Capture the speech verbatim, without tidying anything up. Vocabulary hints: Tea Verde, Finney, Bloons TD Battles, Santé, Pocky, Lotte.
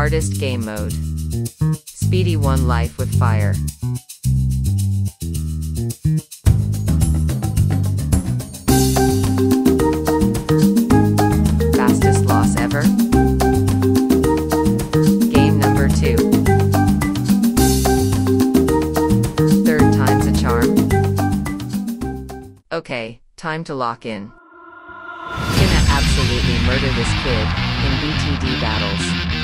hardest game mode. Speedy won life with fire. Fastest loss ever. Game number two. Third time's a charm. Okay, time to lock in. Gonna absolutely murder this kid in B T D Battles.